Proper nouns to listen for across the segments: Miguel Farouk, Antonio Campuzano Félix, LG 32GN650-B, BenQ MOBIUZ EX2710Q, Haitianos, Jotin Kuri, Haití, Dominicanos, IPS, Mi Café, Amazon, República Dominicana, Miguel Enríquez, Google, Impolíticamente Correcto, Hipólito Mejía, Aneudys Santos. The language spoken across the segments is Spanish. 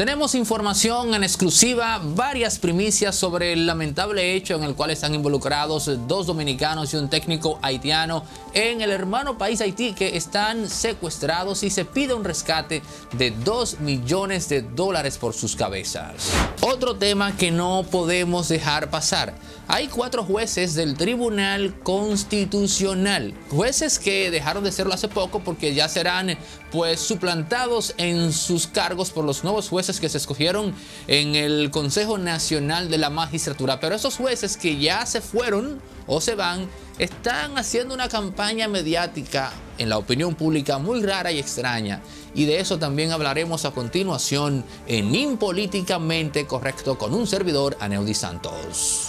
Tenemos información en exclusiva, varias primicias sobre el lamentable hecho en el cual están involucrados dos dominicanos y un técnico haitiano en el hermano país Haití, que están secuestrados y se pide un rescate de $2 millones por sus cabezas. Otro tema que no podemos dejar pasar. Hay 4 jueces del Tribunal Constitucional, jueces que dejaron de serlo hace poco porque ya serán pues suplantados en sus cargos por los nuevos jueces que se escogieron en el Consejo Nacional de la Magistratura. Pero esos jueces que ya se fueron o se van están haciendo una campaña mediática en la opinión pública muy rara y extraña, y de eso también hablaremos a continuación en Impolíticamente Correcto con un servidor, Aneudys Santos.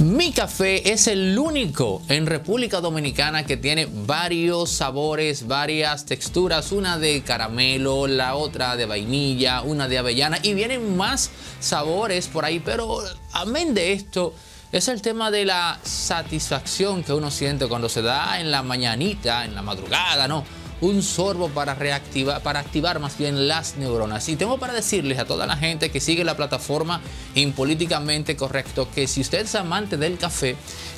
Mi Café es el único en República Dominicana que tiene varios sabores, varias texturas, una de caramelo, la otra de vainilla, una de avellana, y vienen más sabores por ahí. Pero amén de esto, es el tema de la satisfacción que uno siente cuando se da en la mañanita, en la madrugada, ¿no? Un sorbo para activar más bien las neuronas. Y tengo para decirles a toda la gente que sigue la plataforma Impolíticamente Correcto que si usted es amante del café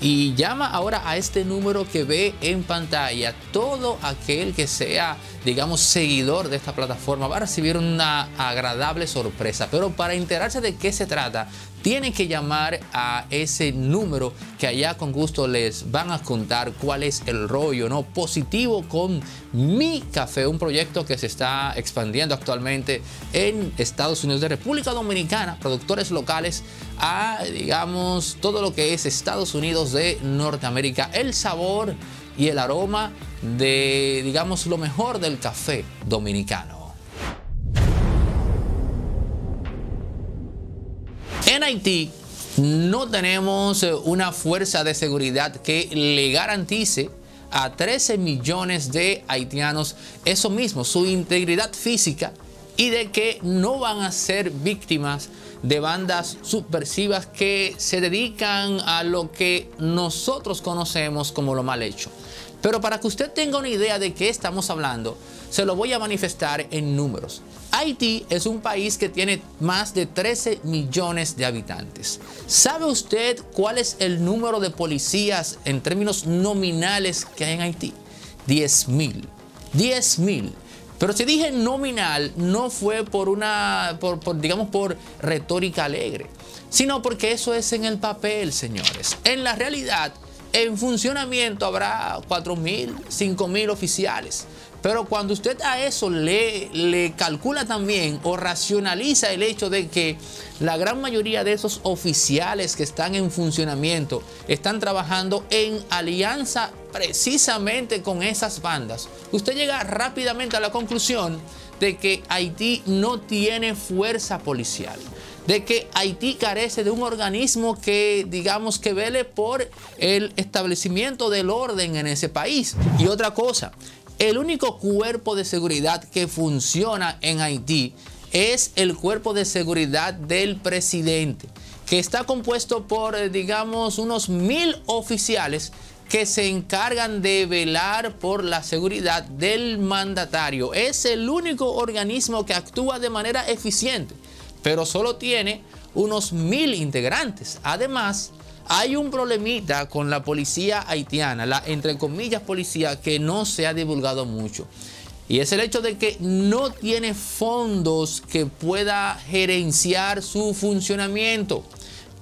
y llama ahora a este número que ve en pantalla, todo aquel que sea, digamos, seguidor de esta plataforma va a recibir una agradable sorpresa. Pero para enterarse de qué se trata, tienen que llamar a ese número que allá con gusto les van a contar cuál es el rollo, ¿no? Positivo con Mi Café, un proyecto que se está expandiendo actualmente en Estados Unidos, de República Dominicana, productores locales, a, digamos, todo lo que es Estados Unidos de Norteamérica. El sabor y el aroma de, digamos, lo mejor del café dominicano. En Haití no tenemos una fuerza de seguridad que le garantice a 13 millones de haitianos eso mismo, su integridad física, y de que no van a ser víctimas de bandas subversivas que se dedican a lo que nosotros conocemos como lo mal hecho. Pero para que usted tenga una idea de qué estamos hablando, se lo voy a manifestar en números. Haití es un país que tiene más de 13 millones de habitantes. ¿Sabe usted cuál es el número de policías en términos nominales que hay en Haití? 10.000. 10.000. Pero si dije nominal, no fue por una, digamos, por retórica alegre, sino porque eso es en el papel, señores. En la realidad, en funcionamiento habrá 4.000, 5.000 oficiales. Pero cuando usted a eso le calcula también o racionaliza el hecho de que la gran mayoría de esos oficiales que están en funcionamiento están trabajando en alianza precisamente con esas bandas, usted llega rápidamente a la conclusión de que Haití no tiene fuerza policial, de que Haití carece de un organismo que, digamos, que vele por el establecimiento del orden en ese país. Y otra cosa, el único cuerpo de seguridad que funciona en Haití es el cuerpo de seguridad del presidente, que está compuesto por, digamos, unos 1.000 oficiales que se encargan de velar por la seguridad del mandatario. Es el único organismo que actúa de manera eficiente, pero solo tiene unos 1.000 integrantes. Además, hay un problemita con la policía haitiana, la entre comillas policía, que no se ha divulgado mucho. Y es el hecho de que no tiene fondos que pueda gerenciar su funcionamiento.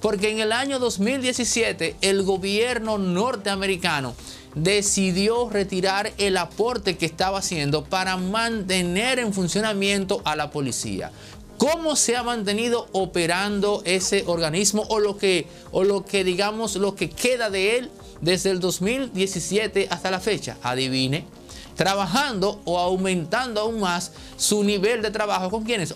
Porque en el año 2017 el gobierno norteamericano decidió retirar el aporte que estaba haciendo para mantener en funcionamiento a la policía. ¿Cómo se ha mantenido operando ese organismo o lo que digamos lo que queda de él desde el 2017 hasta la fecha? Adivine, trabajando o aumentando aún más su nivel de trabajo. ¿Con quiénes?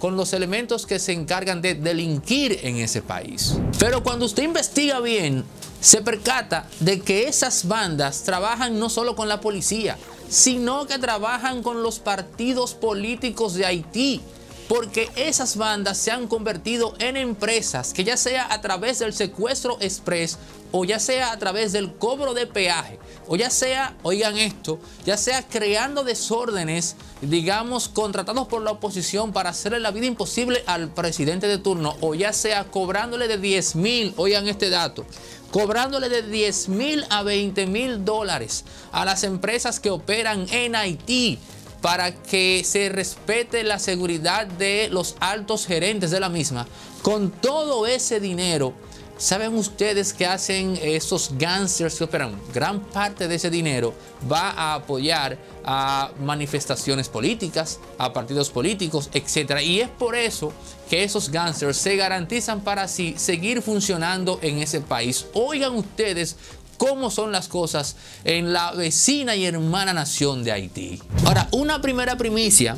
Con los elementos que se encargan de delinquir en ese país. Pero cuando usted investiga bien, se percata de que esas bandas trabajan no solo con la policía, sino que trabajan con los partidos políticos de Haití. porque esas bandas se han convertido en empresas que, ya sea a través del secuestro express o ya sea a través del cobro de peaje o ya sea, oigan esto, ya sea creando desórdenes, digamos, contratados por la oposición para hacerle la vida imposible al presidente de turno, o ya sea cobrándole de 10.000, oigan este dato, cobrándole de 10.000 a 20.000 dólares a las empresas que operan en Haití, para que se respete la seguridad de los altos gerentes de la misma. Con todo ese dinero, ¿saben ustedes qué hacen esos gángsters que operan? Gran parte de ese dinero va a apoyar a manifestaciones políticas, a partidos políticos, etc. Y es por eso que esos gángsters se garantizan para sí seguir funcionando en ese país. Oigan ustedes cómo son las cosas en la vecina y hermana nación de Haití. Ahora, una primera primicia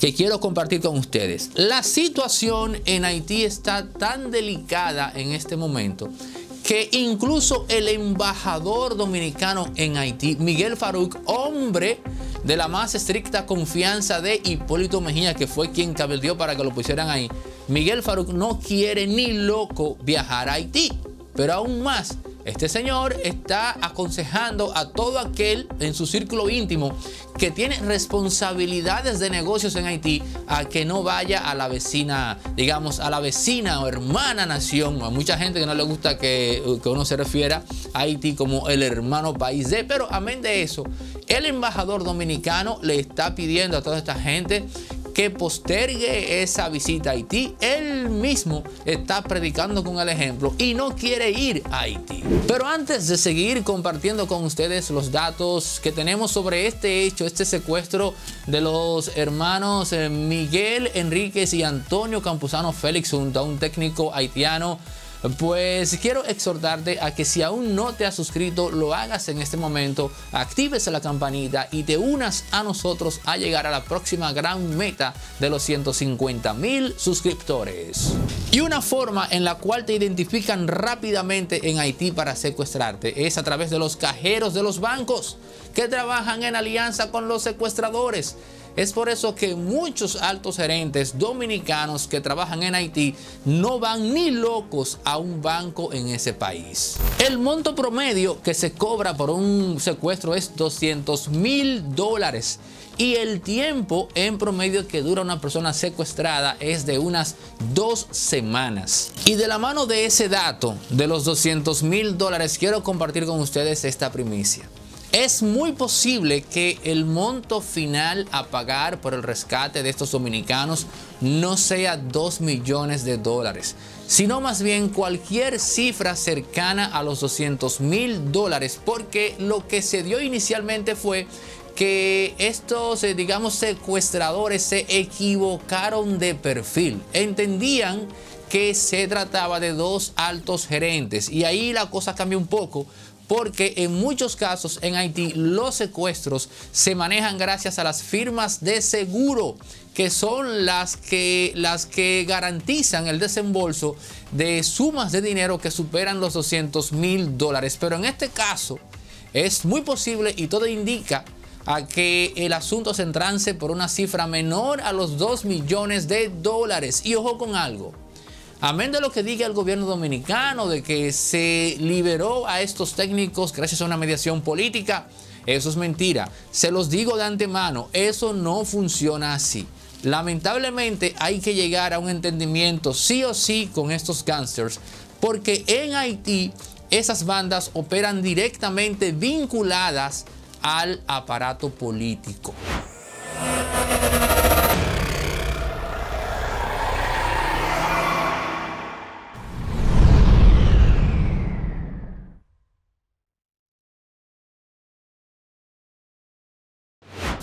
que quiero compartir con ustedes. La situación en Haití está tan delicada en este momento que incluso el embajador dominicano en Haití, Miguel Farouk, hombre de la más estricta confianza de Hipólito Mejía, que fue quien cabildeó para que lo pusieran ahí, Miguel Farouk no quiere ni loco viajar a Haití. Pero aún más, este señor está aconsejando a todo aquel en su círculo íntimo que tiene responsabilidades de negocios en Haití a que no vaya a la vecina, digamos, a la vecina o hermana nación. Hay mucha gente que no le gusta que uno se refiera a Haití como el hermano país de, pero amén de eso, el embajador dominicano le está pidiendo a toda esta gente que postergue esa visita a Haití. Él mismo está predicando con el ejemplo y no quiere ir a Haití. Pero antes de seguir compartiendo con ustedes los datos que tenemos sobre este hecho, este secuestro de los hermanos Miguel Enríquez y Antonio Campuzano Félix, un técnico haitiano, pues quiero exhortarte a que si aún no te has suscrito, lo hagas en este momento, actives la campanita y te unas a nosotros a llegar a la próxima gran meta de los 150.000 suscriptores. Y una forma en la cual te identifican rápidamente en Haití para secuestrarte es a través de los cajeros de los bancos que trabajan en alianza con los secuestradores. Es por eso que muchos altos gerentes dominicanos que trabajan en Haití no van ni locos a un banco en ese país. El monto promedio que se cobra por un secuestro es 200.000 dólares. Y el tiempo en promedio que dura una persona secuestrada es de unas 2 semanas. Y de la mano de ese dato de los 200.000 dólares, quiero compartir con ustedes esta primicia. Es muy posible que el monto final a pagar por el rescate de estos dominicanos no sea 2 millones de dólares, sino más bien cualquier cifra cercana a los 200.000 dólares, porque lo que se dio inicialmente fue que estos, digamos, secuestradores se equivocaron de perfil. Entendían que se trataba de 2 altos gerentes y ahí la cosa cambió un poco, porque en muchos casos en Haití los secuestros se manejan gracias a las firmas de seguro, que son las que garantizan el desembolso de sumas de dinero que superan los 200.000 dólares. Pero en este caso es muy posible y todo indica a que el asunto se entrance por una cifra menor a los 2 millones de dólares. Y ojo con algo. Amén de lo que diga el gobierno dominicano de que se liberó a estos técnicos gracias a una mediación política, eso es mentira. Se los digo de antemano, eso no funciona así. Lamentablemente hay que llegar a un entendimiento sí o sí con estos gángsters, porque en Haití esas bandas operan directamente vinculadas al aparato político.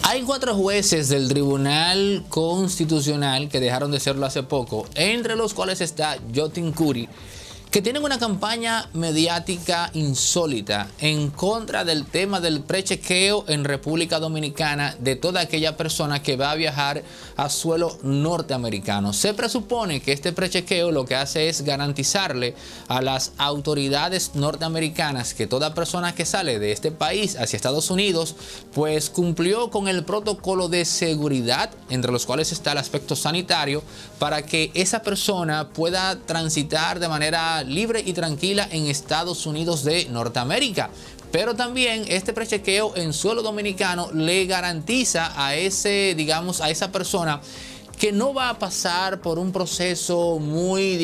Hay 4 jueces del Tribunal Constitucional que dejaron de serlo hace poco, entre los cuales está Jotin Kuri, que tienen una campaña mediática insólita en contra del tema del prechequeo en República Dominicana de toda aquella persona que va a viajar a suelo norteamericano. Se presupone que este prechequeo lo que hace es garantizarle a las autoridades norteamericanas que toda persona que sale de este país hacia Estados Unidos pues cumplió con el protocolo de seguridad, entre los cuales está el aspecto sanitario, para que esa persona pueda transitar de manera libre y tranquila en Estados Unidos de Norteamérica. Pero también este prechequeo en suelo dominicano le garantiza a esa persona que no va a pasar por un proceso muy,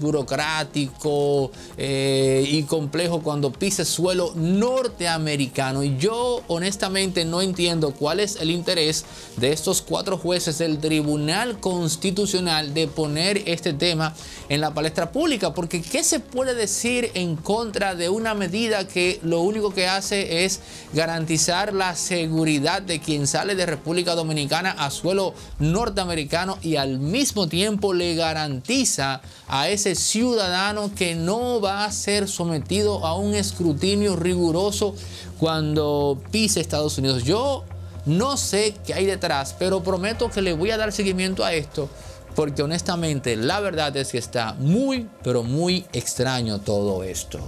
burocrático y complejo cuando pise suelo norteamericano. Y yo honestamente no entiendo cuál es el interés de estos 4 jueces del Tribunal Constitucional de poner este tema en la palestra pública, porque ¿qué se puede decir en contra de una medida que lo único que hace es garantizar la seguridad de quien sale de República Dominicana a suelo norteamericano? Y al mismo tiempo le garantiza a ese ciudadano que no va a ser sometido a un escrutinio riguroso cuando pise Estados Unidos. Yo no sé qué hay detrás, pero prometo que le voy a dar seguimiento a esto, porque honestamente la verdad es que está muy, pero muy extraño todo esto.